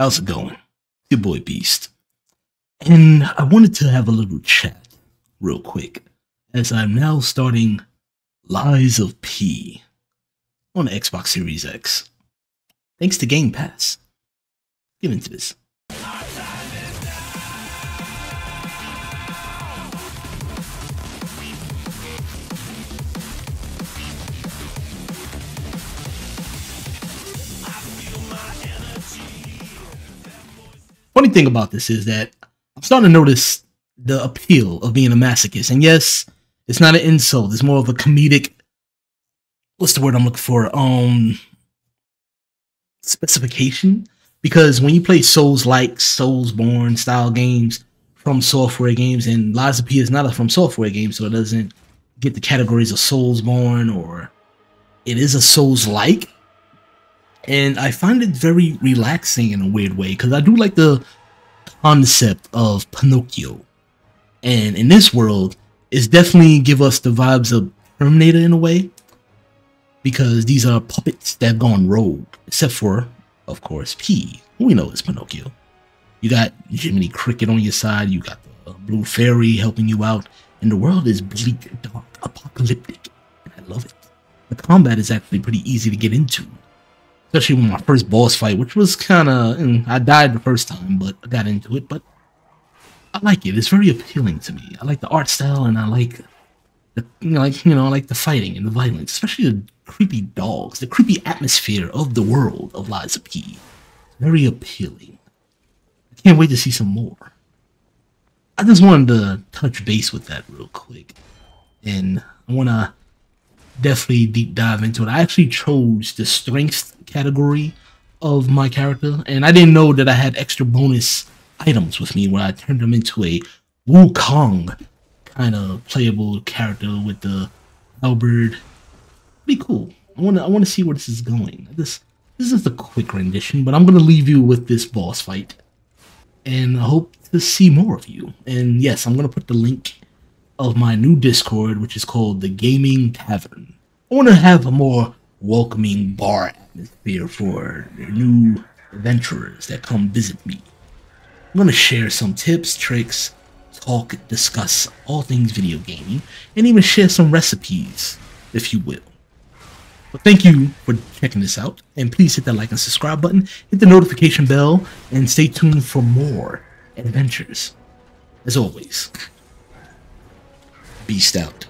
How's it going? Your boy Beast. And I wanted to have a little chat real quick, as I'm now starting Lies of P on Xbox Series X, thanks to Game Pass. Get into this. Funny thing about this is that I'm starting to notice the appeal of being a masochist. And yes, it's not an insult. It's more of a comedic, what's the word I'm looking for? Specification. Because when you play Souls-like, Soulsborne style games, From Software games, and Lies of P is not a From Software game, so it doesn't get the categories of Soulsborne, or it is a Souls-like. And I find it very relaxing in a weird way, because I do like the concept of Pinocchio. And in this world, it's definitely give us the vibes of Terminator in a way, because these are puppets that have gone rogue, except for, of course, P, who we know is Pinocchio. You got Jiminy Cricket on your side, you got the blue fairy helping you out, and the world is bleak, dark, apocalyptic, and I love it. The combat is actually pretty easy to get into, especially with my first boss fight, which was kind of, I died the first time, but I got into it, but I like it. It's very appealing to me. I like the art style, and I like the, I like the fighting and the violence, especially the creepy dogs, the creepy atmosphere of the world of Lies of P. Very appealing. I can't wait to see some more. I just wanted to touch base with that real quick, and I want to definitely deep dive into it. I actually chose the strengths category of my character, and I didn't know that I had extra bonus items with me when I turned them into a Wu Kong kind of playable character with the halberd. Pretty cool. I want to see where this is going. This is a quick rendition, but I'm gonna leave you with this boss fight, and I hope to see more of you. And yes, I'm gonna put the link of my new Discord, which is called the Gaming Tavern. I want to have a more welcoming bar atmosphere for new adventurers that come visit me. I'm going to share some tips, tricks, talk, discuss all things video gaming, and even share some recipes, if you will. But thank you for checking this out, and please hit that like and subscribe button, hit the notification bell, and stay tuned for more adventures. As always, Beast out.